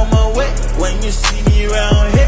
on my way when you see me around here.